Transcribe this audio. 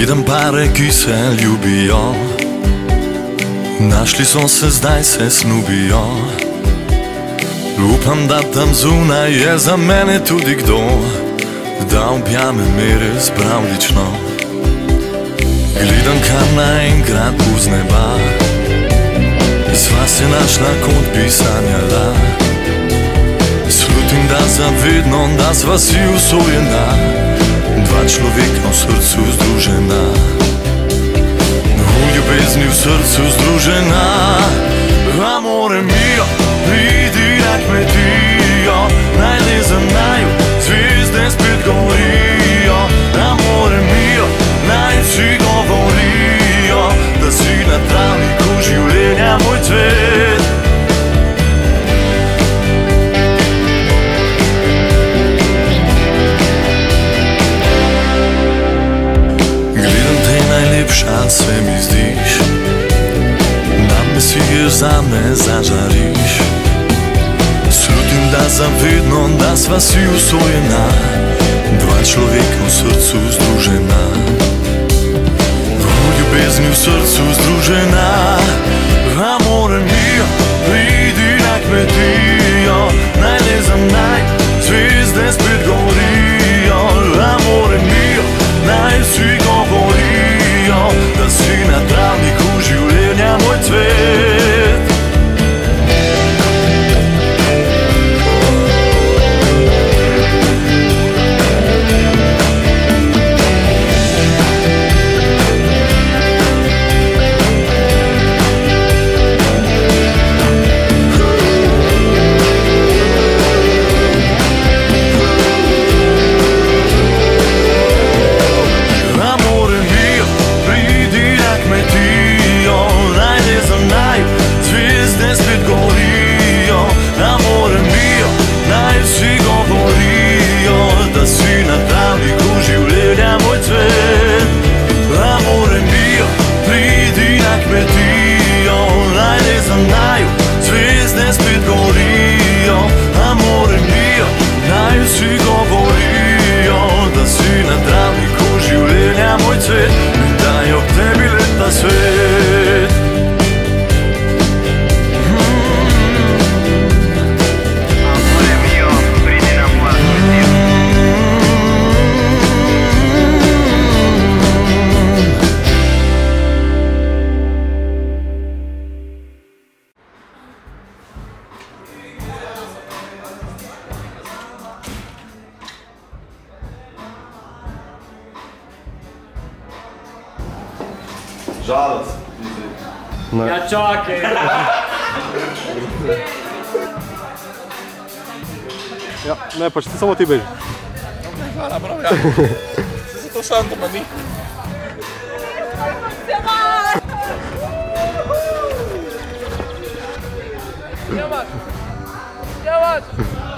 Ljudem pare, ki se ljubijo, našli so se, zdaj se snubijo. Upam, da tam zunaj je za mene tudi kdo, da objame me res pravlično. Gledam kar naenkrat z neba, sva se našla kot bi sanjala. Slutim, da zavedno, da sva si usojena, dva človeka v srcu združena, v ljubezni v srcu združena. Amore mio, pridi na kmetijo, naj lezem naju, zvezde spet govorijo. Amore mio, naj vsi govorijo, da si na travniku življenja moj cvet. Šan se mi zdiš, nam si ješ, za me zažariš. Slutim, da zavedno, da sva si usojena, dva človeka v srcu združena, v ljubezni v srcu združena. Amore mio, pridi na kmetijo, naj lezem naj, zvezde spet govorijo. Amore mio, naj vsi govorijo, da si na travniku življenja moj cvet. Žalac. Ja čakaj! Ja, ne, pač samo ti beži. Ok, hvala, bravo, ja. Se to šanto pa ni. Javak! Javak!